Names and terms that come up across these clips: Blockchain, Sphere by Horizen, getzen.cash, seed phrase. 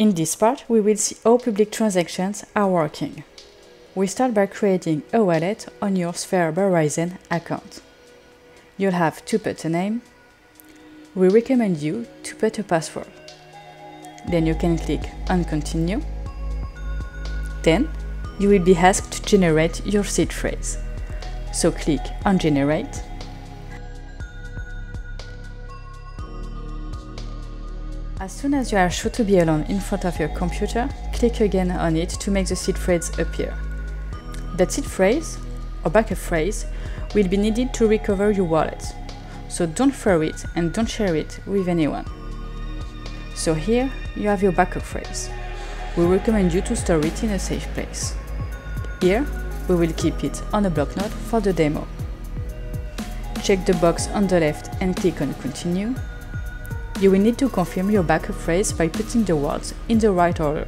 In this part, we will see how public transactions are working. We start by creating a wallet on your Sphere by Horizen account. You'll have to put a name. We recommend you to put a password. Then you can click on continue. Then you will be asked to generate your seed phrase. So click on generate. As soon as you are sure to be alone in front of your computer, click again on it to make the seed phrase appear. That seed phrase, or backup phrase, will be needed to recover your wallet. So don't throw it and don't share it with anyone. So here you have your backup phrase. We recommend you to store it in a safe place. Here, we will keep it on a block note for the demo. Check the box on the left and click on continue. You will need to confirm your backup phrase by putting the words in the right order.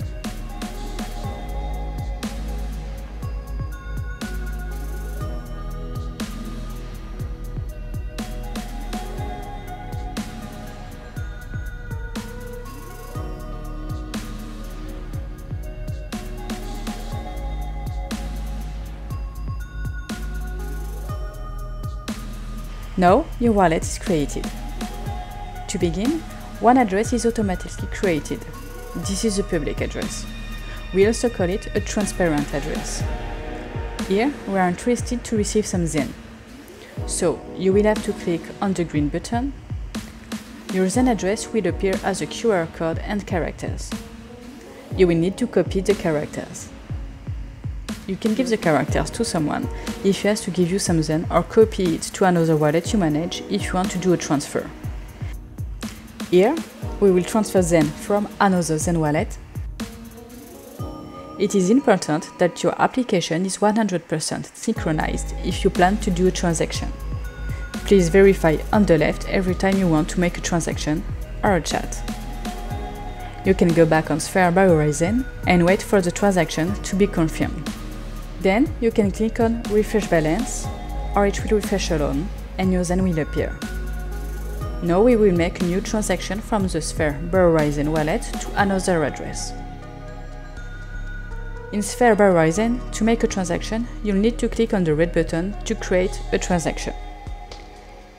Now your wallet is created. To begin, one address is automatically created. This is a public address. We also call it a transparent address. Here we are interested to receive some Zen. So you will have to click on the green button. Your Zen address will appear as a QR code and characters. You will need to copy the characters. You can give the characters to someone if he has to give you some Zen, or copy it to another wallet you manage if you want to do a transfer. Here, we will transfer Zen from another Zen wallet. It is important that your application is 100% synchronized if you plan to do a transaction. Please verify on the left every time you want to make a transaction or a chat. You can go back on Sphere by Horizen and wait for the transaction to be confirmed. Then you can click on Refresh Balance, or it will refresh alone and your Zen will appear. Now we will make a new transaction from the Sphere by Horizen wallet to another address. In Sphere by Horizen, to make a transaction, you'll need to click on the red button to create a transaction.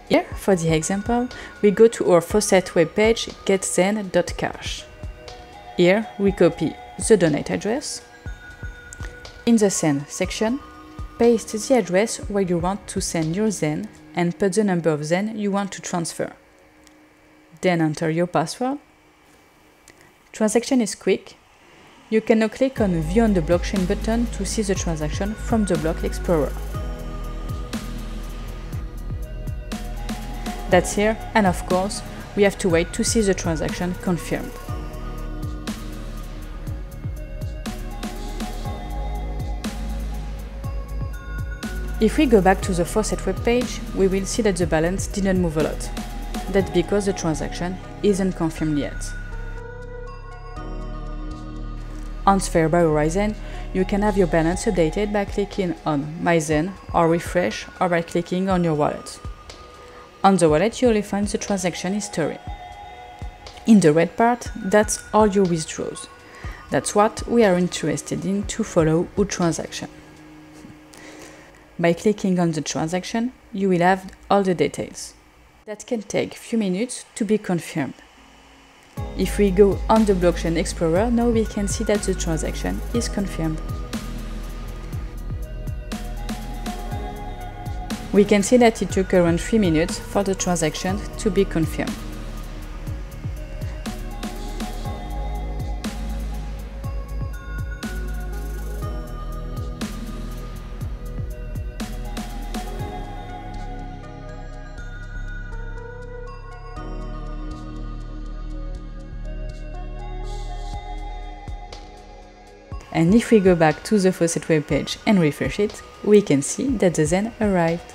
Here, for the example, we go to our faucet webpage getzen.cash. Here, we copy the donate address. In the Send section, paste the address where you want to send your Zen and put the number of Zen you want to transfer. Then enter your password. Transaction is quick. You can now click on View on the Blockchain button to see the transaction from the Block Explorer. That's here, and of course, we have to wait to see the transaction confirmed. If we go back to the faucet webpage, we will see that the balance didn't move a lot. That's because the transaction isn't confirmed yet. On Sphere by Horizen, you can have your balance updated by clicking on My Zen or Refresh, or by clicking on your wallet. On the wallet, you will find the transaction history. In the red part, that's all your withdrawals. That's what we are interested in to follow our transaction. By clicking on the transaction, you will have all the details. That can take a few minutes to be confirmed. If we go on the Blockchain Explorer, now we can see that the transaction is confirmed. We can see that it took around 3 minutes for the transaction to be confirmed. And if we go back to the faucet webpage and refresh it, we can see that the Zen arrived.